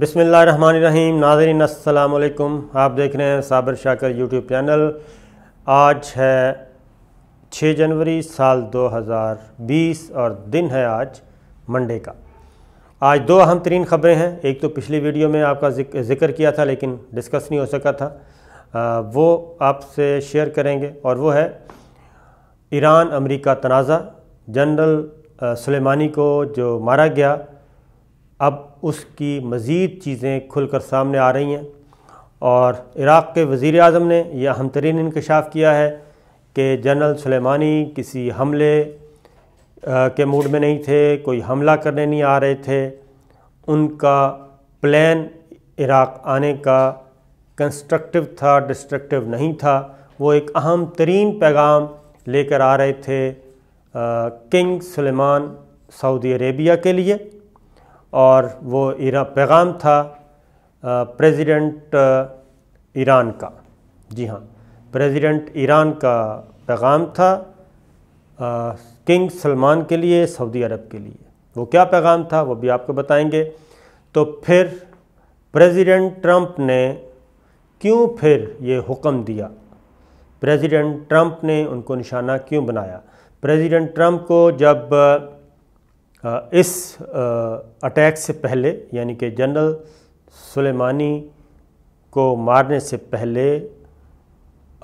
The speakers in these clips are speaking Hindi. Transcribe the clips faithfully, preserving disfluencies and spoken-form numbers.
बिस्मिल्लाहिर्रहमानिर्रहीम। नाज़रीन अस्सलाम वालेकुम, आप देख रहे हैं साबिर शाकिर यूट्यूब चैनल। आज है छह जनवरी साल दो हज़ार बीस और दिन है आज मंडे का। आज दो अहम तरीन ख़बरें हैं। एक तो पिछली वीडियो में आपका जिक्र किया था लेकिन डिस्कस नहीं हो सका था, आ, वो आपसे शेयर करेंगे। और वो है ईरान अमेरिका तनाज़ा, जनरल सुलेमानी को जो मारा गया अब उसकी मज़ीद चीज़ें खुलकर सामने आ रही हैं। और इराक़ के वज़ीर आज़म ने यह अहम तरीन इंकशाफ किया है कि जनरल सुलेमानी किसी हमले के मूड में नहीं थे, कोई हमला करने नहीं आ रहे थे। उनका प्लान इराक़ आने का कंस्ट्रक्टिव था, डिस्ट्रक्टिव नहीं था। वो एक अहम तरीन पैगाम लेकर आ रहे थे आ, किंग सुलेमान सऊदी अरेबिया के लिए। और वो इरा पैगाम था प्रेसिडेंट ईरान का, जी हाँ, प्रेसिडेंट ईरान का पैगाम था आ, किंग सलमान के लिए, सऊदी अरब के लिए। वो क्या पैगाम था वो भी आपको बताएंगे। तो फिर प्रेसिडेंट ट्रंप ने क्यों फिर ये हुक्म दिया, प्रेसिडेंट ट्रंप ने उनको निशाना क्यों बनाया। प्रेसिडेंट ट्रंप को जब इस अटैक से पहले, यानी कि जनरल सुलेमानी को मारने से पहले,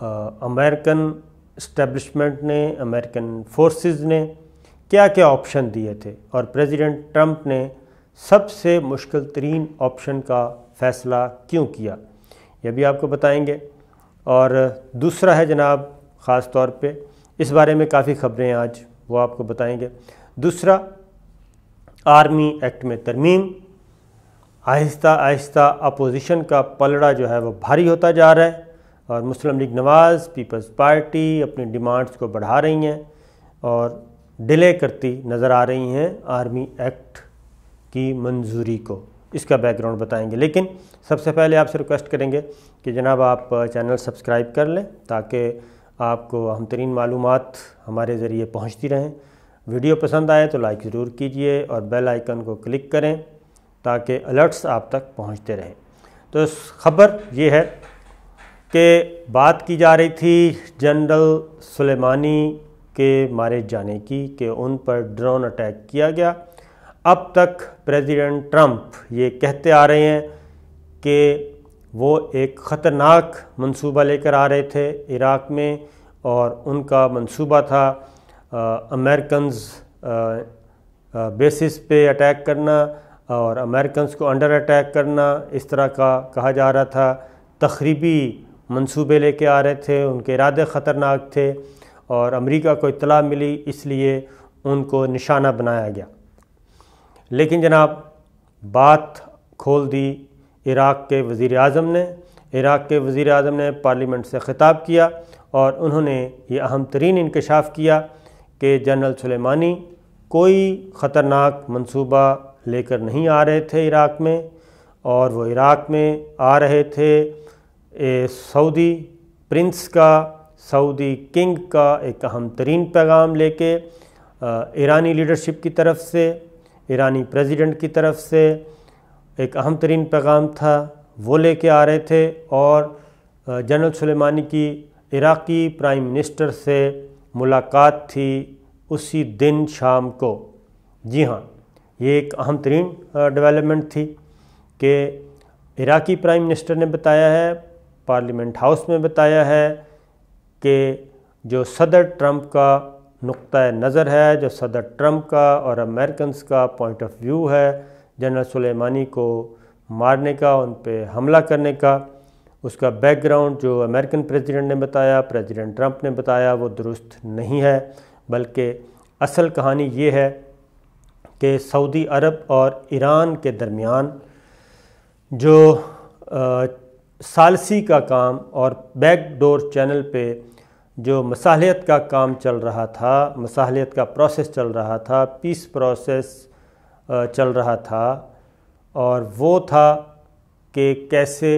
अमेरिकन इस्टेब्लिशमेंट ने, अमेरिकन फोर्सेस ने क्या क्या ऑप्शन दिए थे। और प्रेसिडेंट ट्रंप ने सबसे मुश्किल तरीन ऑप्शन का फ़ैसला क्यों किया, यह भी आपको बताएंगे। और दूसरा है जनाब, ख़ास तौर पे इस बारे में काफ़ी ख़बरें हैं आज, वो आपको बताएंगे। दूसरा, आर्मी एक्ट में तरमीम, आहिस्ता आहिस्ता अपोजिशन का पलड़ा जो है वो भारी होता जा रहा है। और मुस्लिम लीग नवाज़, पीपल्स पार्टी अपनी डिमांड्स को बढ़ा रही हैं और डिले करती नज़र आ रही हैं आर्मी एक्ट की मंजूरी को। इसका बैकग्राउंड बताएंगे। लेकिन सबसे पहले आपसे रिक्वेस्ट करेंगे कि जनाब आप चैनल सब्सक्राइब कर लें ताकि आपको अहम तरीन मालूमात हमारे ज़रिए पहुँचती रहें। वीडियो पसंद आए तो लाइक ज़रूर कीजिए और बेल आइकन को क्लिक करें ताकि अलर्ट्स आप तक पहुँचते रहें। तो ख़बर ये है कि बात की जा रही थी जनरल सुलेमानी के मारे जाने की, कि उन पर ड्रोन अटैक किया गया। अब तक प्रेसिडेंट ट्रंप ये कहते आ रहे हैं कि वो एक ख़तरनाक मंसूबा लेकर आ रहे थे इराक़ में, और उनका मंसूबा था अमेरिकन्स बेसिस पे अटैक करना और अमेरिकन्स को अंडर अटैक करना। इस तरह का कहा जा रहा था, तखरीबी मंसूबे लेके आ रहे थे, उनके इरादे ख़तरनाक थे। और अमेरिका को इत्तला मिली इसलिए उनको निशाना बनाया गया। लेकिन जनाब बात खोल दी इराक़ के वज़ीर आज़म ने। इराक़ के वज़ीर आज़म ने पार्लियामेंट से ख़िताब किया और उन्होंने ये अहम तरीन इंकशाफ किया कि जनरल सुलेमानी कोई ख़तरनाक मंसूबा लेकर नहीं आ रहे थे इराक़ में, और वो इराक़ में आ रहे थे सऊदी प्रिंस का, सऊदी किंग का एक अहम तरीन पैगाम लेके, ईरानी लीडरशिप की तरफ से, ईरानी प्रेसिडेंट की तरफ से एक अहम तरीन पैगाम था वो लेके आ रहे थे। और जनरल सुलेमानी की इराक़ी प्राइम मिनिस्टर से मुलाकात थी उसी दिन शाम को, जी हाँ। ये एक अहम तरीन डेवलपमेंट थी कि इराक़ी प्राइम मिनिस्टर ने बताया है, पार्लियामेंट हाउस में बताया है कि जो सदर ट्रंप का नुक्ता नज़र है, जो सदर ट्रंप का और अमेरिकन्स का पॉइंट ऑफ व्यू है जनरल सुलेमानी को मारने का, उन पर हमला करने का, उसका बैकग्राउंड जो अमेरिकन प्रेसिडेंट ने बताया, प्रेसिडेंट ट्रंप ने बताया, वो दुरुस्त नहीं है। बल्कि असल कहानी ये है कि सऊदी अरब और ईरान के दरमियान जो आ, सालसी का काम और बैकडोर चैनल पे जो मसालियत का काम चल रहा था, मसालियत का प्रोसेस चल रहा था, पीस प्रोसेस चल रहा था, और वो था कि कैसे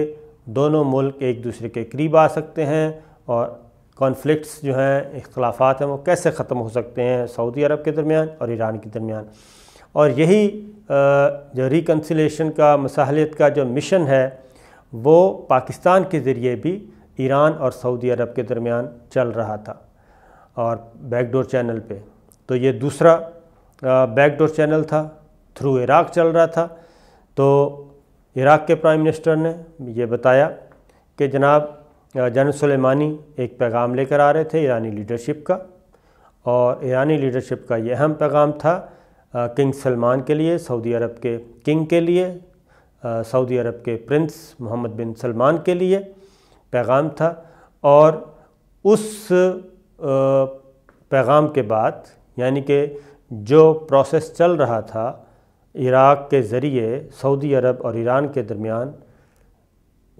दोनों मुल्क एक दूसरे के करीब आ सकते हैं और कॉन्फ्लिक्ट्स जो हैं, इख्तलाफात हैं, वो कैसे ख़त्म हो सकते हैं सऊदी अरब के दरमियान और ईरान के दरमियान। और यही जो रिकन्सिलेशन का मसाहलत का जो मिशन है वो पाकिस्तान के ज़रिए भी ईरान और सऊदी अरब के दरमियान चल रहा था और बैकडोर चैनल पे। तो ये दूसरा बैकडोर चैनल था, थ्रू इराक़ चल रहा था। तो इराक़ के प्राइम मिनिस्टर ने ये बताया कि जनाब जनरल सुलेमानी एक पैगाम लेकर आ रहे थे ईरानी लीडरशिप का, और ईरानी लीडरशिप का ये अहम पैगाम था किंग सलमान के लिए, सऊदी अरब के किंग के लिए, सऊदी अरब के प्रिंस मोहम्मद बिन सलमान के लिए पैगाम था। और उस पैगाम के बाद यानी कि जो प्रोसेस चल रहा था इराक़ के ज़रिए सऊदी अरब और ईरान के दरमियान,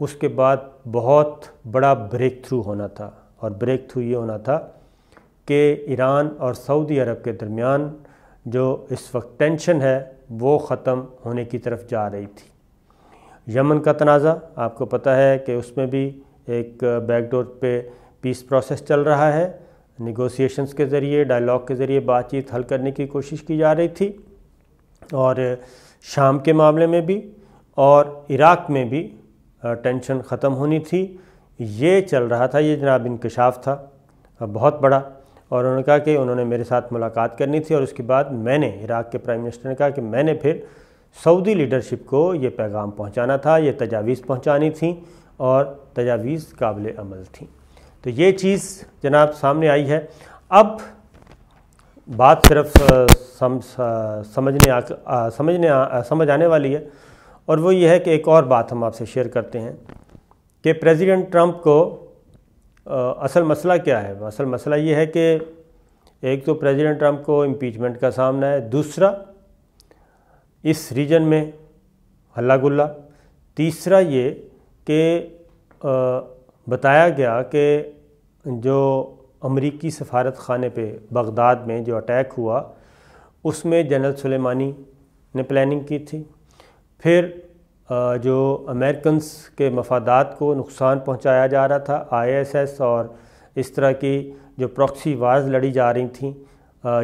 उसके बाद बहुत बड़ा ब्रेक थ्रू होना था। और ब्रेक थ्रू ये होना था कि ईरान और सऊदी अरब के दरमियान जो इस वक्त टेंशन है वो ख़त्म होने की तरफ जा रही थी। यमन का तनाज़ा आपको पता है कि उसमें भी एक बैकडोर पे पीस प्रोसेस चल रहा है, निगोशिएशंस के ज़रिए, डायलॉग के ज़रिए बातचीत हल करने की कोशिश की जा रही थी, और शाम के मामले में भी और इराक़ में भी टेंशन ख़त्म होनी थी। ये चल रहा था, ये जनाब इंकशाफ था बहुत बड़ा। और उन्होंने कहा कि उन्होंने मेरे साथ मुलाकात करनी थी, और उसके बाद मैंने, इराक़ के प्राइम मिनिस्टर ने कहा कि मैंने फिर सऊदी लीडरशिप को ये पैगाम पहुंचाना था, ये तजावीज़ पहुंचानी थी, और तजावीज़ काबिल अमल थी। तो ये चीज़ जनाब सामने आई है। अब बात सिर्फ सम, समझने आ, आ, समझने आ, समझ आने वाली है, और वो ये है कि एक और बात हम आपसे शेयर करते हैं कि प्रेसिडेंट ट्रंप को आ, असल मसला क्या है। असल मसला ये है कि एक तो प्रेसिडेंट ट्रंप को इम्पीचमेंट का सामना है, दूसरा इस रीजन में हल्ला गुल्ला, तीसरा ये कि बताया गया कि जो अमरीकी सफारत खाने पे बगदाद में जो अटैक हुआ उसमें जनरल सुलेमानी ने प्लानिंग की थी। फिर जो अमेरिकन्स के मफादात को नुकसान पहुंचाया जा रहा था, आईएसएस और इस तरह की जो प्रॉक्सी वार्स लड़ी जा रही थी,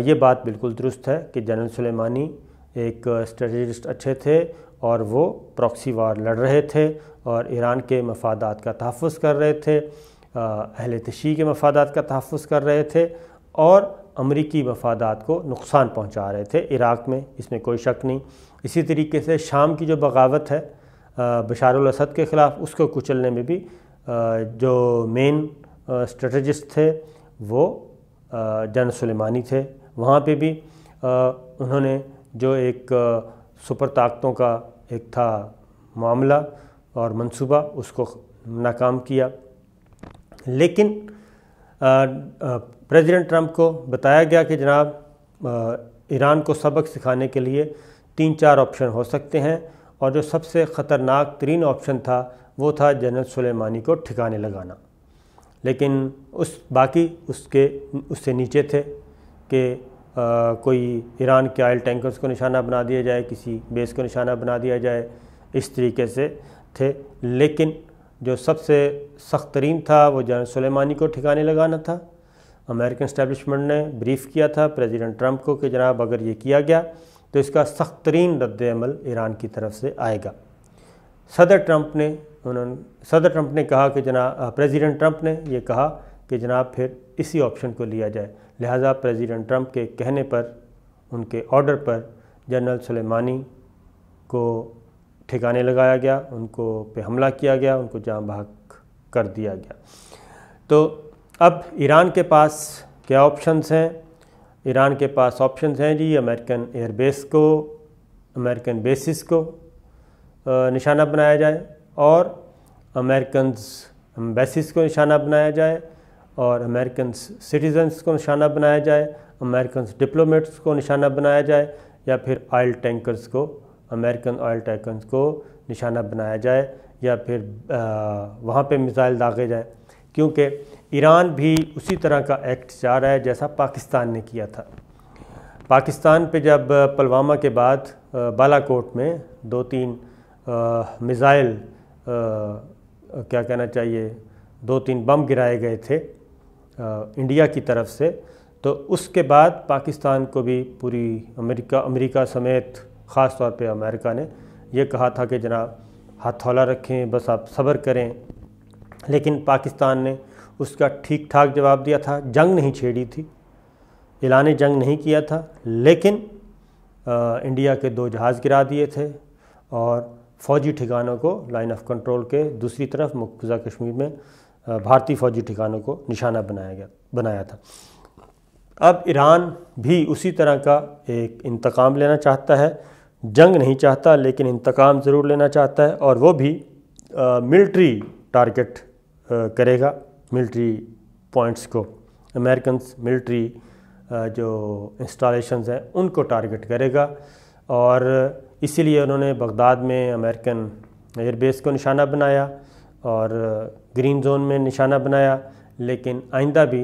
ये बात बिल्कुल दुरुस्त है कि जनरल सुलेमानी एक स्ट्रेटजिस्ट अच्छे थे और वो प्रॉक्सी वार लड़ रहे थे और ईरान के मफादात का तहफ़्फ़ुज़ कर रहे थे, अहले तशी के मफादात का तहफ़्फ़ुज़ कर रहे थे और अमरीकी मफादात को नुकसान पहुंचा रहे थे इराक़ में, इसमें कोई शक नहीं। इसी तरीके से शाम की जो बगावत है बशार अल-असद के ख़िलाफ़, उसको कुचलने में भी जो मेन स्ट्रेटजिस्ट थे वो जनरल सुलेमानी थे। वहाँ पे भी उन्होंने जो एक सुपर ताकतों का एक था मामला और मंसूबा, उसको नाकाम किया। लेकिन प्रेसिडेंट ट्रंप को बताया गया कि जनाब ईरान को सबक सिखाने के लिए तीन चार ऑप्शन हो सकते हैं, और जो सबसे ख़तरनाक तरीन ऑप्शन था वो था जनरल सुलेमानी को ठिकाने लगाना। लेकिन उस बाकी उसके उससे नीचे थे कि आ, कोई ईरान के आयल टैंकर्स को निशाना बना दिया जाए, किसी बेस को निशाना बना दिया जाए, इस तरीके से थे। लेकिन जो सबसे सख्त तरीन था वो जनरल सुलेमानी को ठिकाने लगाना था। अमेरिकन इस्टेब्लिशमेंट ने ब्रीफ़ किया था प्रेसिडेंट ट्रंप को कि जनाब अगर ये किया गया तो इसका सख्त तरीन रद्दअमल ईरान की तरफ से आएगा। सदर ट्रंप ने उन्होंने सदर ट्रंप ने कहा कि जनाब प्रेसिडेंट ट्रंप ने यह कहा कि जनाब फिर इसी ऑप्शन को लिया जाए। लिहाजा प्रेसिडेंट ट्रंप के कहने पर, उनके ऑर्डर पर जनरल सुलेमानी को ठिकाने लगाया गया, उनको पे हमला किया गया, उनको जान बहक कर दिया गया। तो अब ईरान के पास क्या ऑप्शंस हैं? ईरान के पास ऑप्शंस हैं जी अमेरिकन एयरबेस को, अमेरिकन बेसिस को निशाना बनाया जाए और अमेरिकन एम्बेसीज़ को निशाना बनाया जाए और अमेरिकन सिटीजन्स को निशाना बनाया जाए, अमेरिकन डिप्लोमेट्स को निशाना बनाया जाए, या फिर ऑयल टैंकर्स को, अमेरिकन ऑयल टैंकर्स को निशाना बनाया जाए, या फिर वहाँ पे मिसाइल दागे जाए। क्योंकि ईरान भी उसी तरह का एक्ट चाह रहा है जैसा पाकिस्तान ने किया था। पाकिस्तान पे जब पुलवामा के बाद बालाकोट में दो तीन मिसाइल, क्या कहना चाहिए, दो तीन बम गिराए गए थे आ, इंडिया की तरफ से, तो उसके बाद पाकिस्तान को भी पूरी अमेरिका अमेरिका समेत ख़ास तौर पे अमेरिका ने यह कहा था कि जनाब हथौला रखें, बस आप सब्र करें। लेकिन पाकिस्तान ने उसका ठीक ठाक जवाब दिया था, जंग नहीं छेड़ी थी, ऐलान जंग नहीं किया था, लेकिन आ, इंडिया के दो जहाज़ गिरा दिए थे और फ़ौजी ठिकानों को लाइन ऑफ कंट्रोल के दूसरी तरफ मकबूजा कश्मीर में भारतीय फ़ौजी ठिकानों को निशाना बनाया गया बनाया था। अब ईरान भी उसी तरह का एक इंतकाम लेना चाहता है, जंग नहीं चाहता लेकिन इंतकाम ज़रूर लेना चाहता है, और वो भी मिलिट्री टारगेट करेगा, मिलिट्री पॉइंट्स को, अमेरिकन मिलिट्री जो इंस्टॉलेशंस हैं उनको टारगेट करेगा। और इसीलिए उन्होंने बगदाद में अमेरिकन एयरबेस को निशाना बनाया और ग्रीन जोन में निशाना बनाया। लेकिन आइंदा भी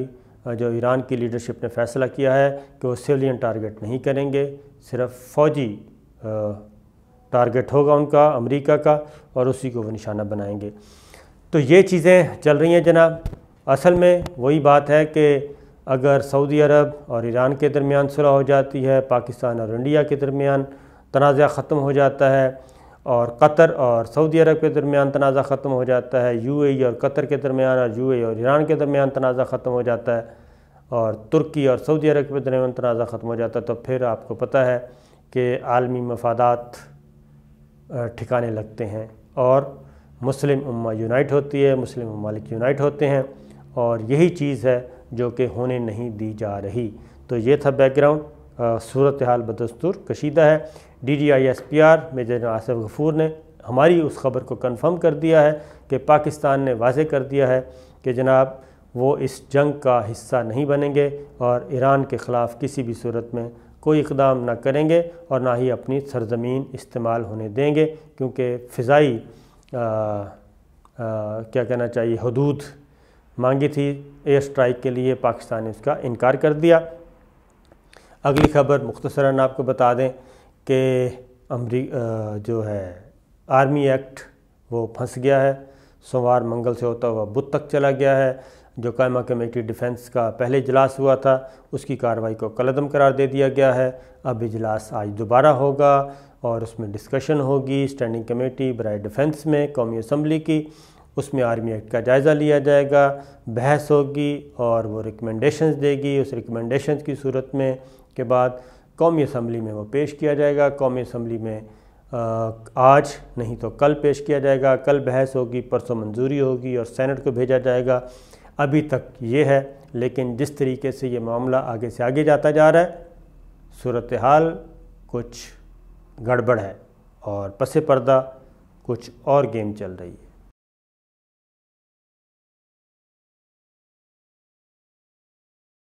जो ईरान की लीडरशिप ने फैसला किया है कि वो सिविलियन टारगेट नहीं करेंगे, सिर्फ फ़ौजी टारगेट होगा उनका, अमेरिका का, और उसी को वो निशाना बनाएंगे। तो ये चीज़ें चल रही हैं जनाब। असल में वही बात है कि अगर सऊदी अरब और ईरान के दरमियान सुलह हो जाती है, पाकिस्तान और इंडिया के दरमियान तनाज़ा ख़त्म हो जाता है, और कतर और सऊदी अरब के दरमियान तनाज़ा ख़त्म हो जाता है, यूएई और कतर के दरमियान और यूएई और ईरान के दरमियान तनाज़ा ख़त्म हो जाता है, और तुर्की और सऊदी अरब के दरमियान तनाज़ा ख़त्म हो जाता है, तो फिर आपको पता है कि आलमी मफादात ठिकाने लगते हैं और मुस्लिम उम्मा यूनाइट होती है, मुस्लिम ममालिक यूनाइट होते हैं, और यही चीज़ है जो कि होने नहीं दी जा रही। तो ये था बैकग्राउंड, सूरत हाल बदस्तूर कशीदा है। D G I S P R में जनरल आसिफ गफूर ने हमारी उस खबर को कन्फर्म कर दिया है कि पाकिस्तान ने वाजे कर दिया है कि जनाब वो इस जंग का हिस्सा नहीं बनेंगे और ईरान के ख़िलाफ़ किसी भी सूरत में कोई इकदाम ना करेंगे और ना ही अपनी सरजमीन इस्तेमाल होने देंगे, क्योंकि फ़िज़ाई क्या कहना चाहिए हदूद मांगी थी एयर स्ट्राइक के लिए, पाकिस्तान ने उसका इनकार कर दिया। अगली खबर मुख्तसरन आपको बता दें कि अमरीका जो है आर्मी एक्ट वो फंस गया है, सोमवार मंगल से होता हुआ बुध तक चला गया है। जो कायमा कमेटी डिफेंस का पहले इजलास हुआ था उसकी कार्रवाई को कलअदम करार दे दिया गया है। अब इजलास आज दोबारा होगा और उसमें डिस्कशन होगी स्टैंडिंग कमेटी बराए डिफेंस में कौमी असम्बली की, उसमें आर्मी एक्ट का जायज़ा लिया जाएगा, बहस होगी और वो रिकमेंडेशंस देगी। उस रिकमेंडेशंस की सूरत में के बाद कौमी असम्बली में वो पेश किया जाएगा। कौमी असम्बली में आज नहीं तो कल पेश किया जाएगा, कल बहस होगी, परसों मंजूरी होगी और सेनेट को भेजा जाएगा। अभी तक ये है, लेकिन जिस तरीके से ये मामला आगे से आगे जाता जा रहा है सूरत हाल कुछ गड़बड़ है और पसे पर्दा कुछ और गेम चल रही है।